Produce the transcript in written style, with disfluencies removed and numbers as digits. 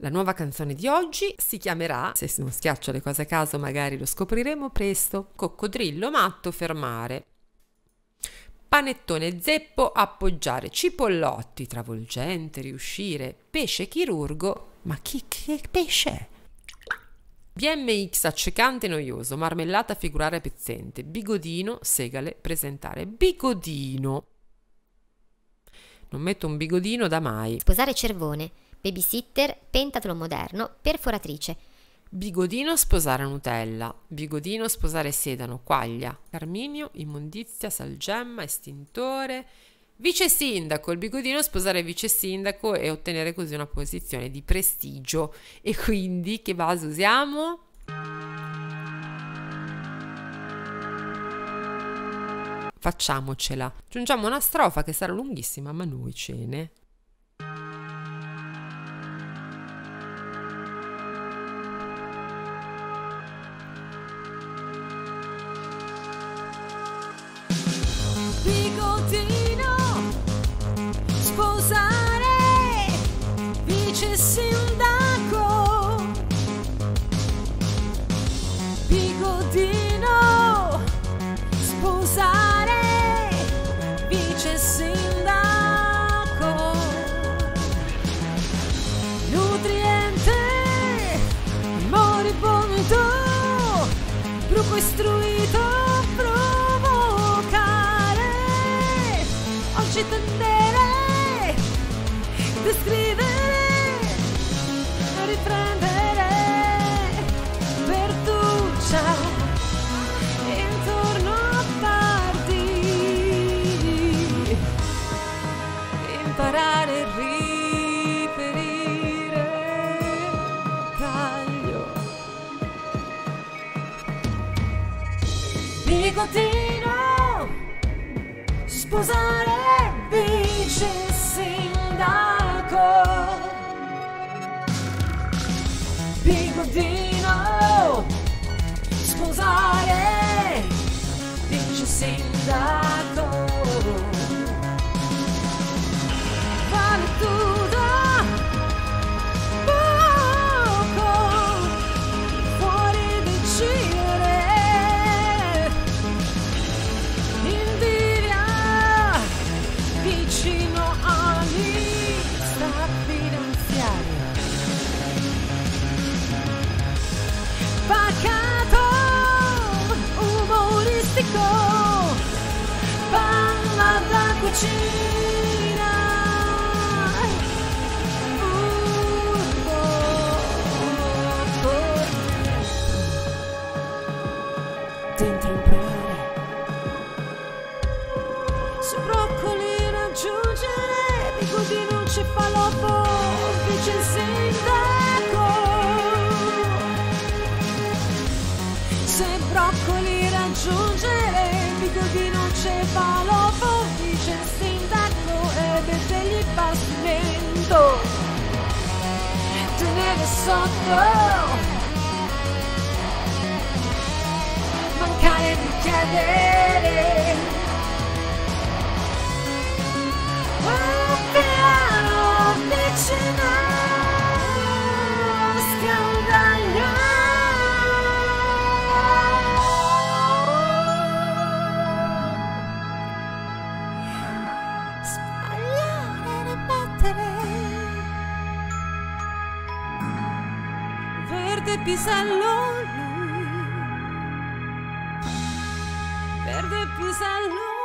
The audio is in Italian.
La nuova canzone di oggi si chiamerà, se non schiaccio le cose a caso magari lo scopriremo presto, coccodrillo matto fermare, panettone zeppo appoggiare, cipollotti travolgente riuscire, pesce chirurgo, ma che pesce è? BMX accecante noioso, marmellata figurare pezzente, bigodino segale presentare, bigodino, non metto un bigodino da mai, sposare cervone, babysitter, pentathlon moderno, perforatrice, bigodino sposare Nutella, bigodino sposare sedano, quaglia, carminio, immondizia, salgemma, estintore, vice sindaco, il bigodino sposare vice sindaco e ottenere così una posizione di prestigio. E quindi che base usiamo? Facciamocela, aggiungiamo una strofa che sarà lunghissima ma noi ce ne bigodino, sposare, vice sindaco, bigodino, sposare, vice sindaco, nutriente, moribondo, bruco istruito. Tendere, descrivere, riprendere, perduccia, intorno a tardi, imparare a riferire, taglio, bigotino, sposare. Vice sindaco, bigodino, sposare, vice sindaco, vale tutto, poco, fuori vicino, invidia, vicino. Pacato, umoristico, parla da cucina, dentro imparare, su broccoli raggiungere, bigodino cefaloppo, vice sindaco. Se broccoli raggiungere, bigodino cefaloppo, vice sindaco e betelli bastimento, tenere sotto, mancare di chiedere, un piano vicino, scandaglia. Verde pisello